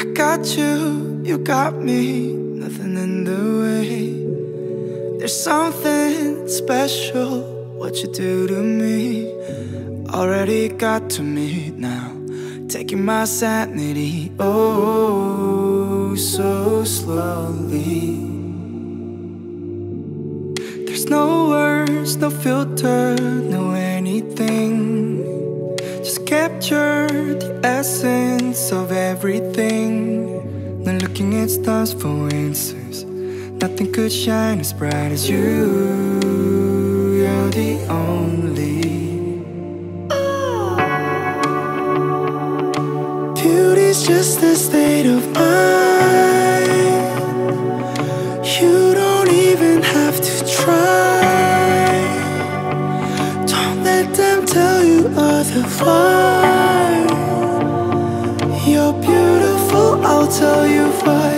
I got you, you got me, nothing in the way. There's something special, what you do to me. Already got to me now, taking my sanity, oh, so slowly. There's no words, no filter, no anything. Just capture the essence of everything. Not looking at stars for answers, nothing could shine as bright as you. You're the only. Beauty's just a state of mind. You don't even have to try. Don't let them tell you otherwise. You're beautiful, I'll tell you why.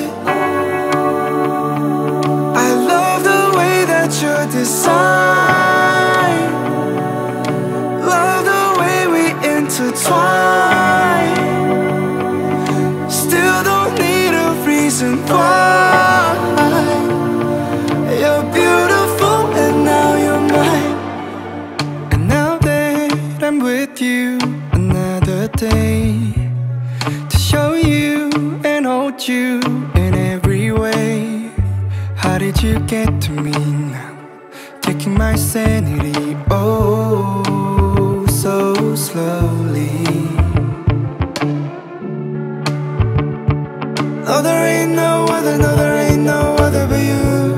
I love the way that you're designed. Love the way we intertwine. Still don't need a reason why. You're beautiful and now you're mine. And now that I'm with you another day, to show you and hold you in every way. How did you get to me now? Taking my sanity, oh, so slowly. No, there ain't no other but you.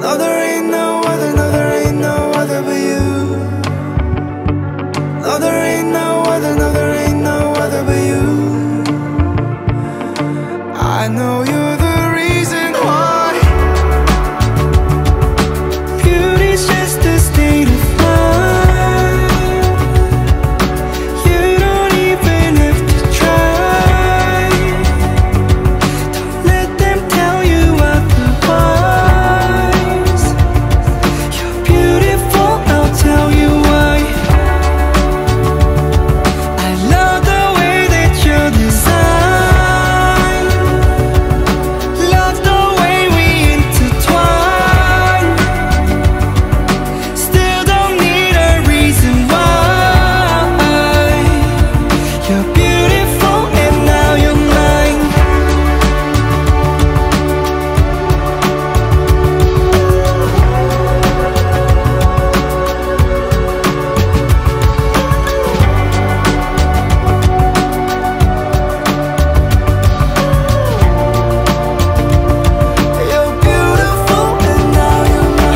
No, there ain't no other but you. No, there ain't no other but you. I know you're the reason why. Beauty's just a state of mind. You don't even have to try. Don't let them tell you otherwise. You're beautiful, I'll tell you why. I love the way that you're designed. Love the way we intertwine. Still don't need a reason why. You're beautiful and now you're mine. You're beautiful and now you're mine. You're beautiful and now you're mine.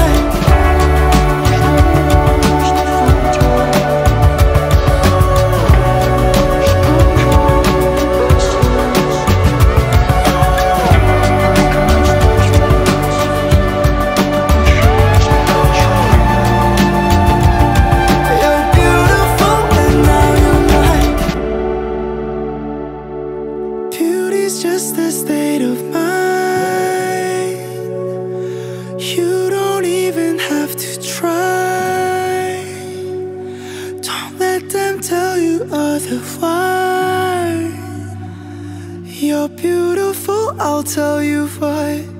Beauty's just a state of mind. You don't even have to try. Don't let them tell you otherwise. You're beautiful, I'll tell you why.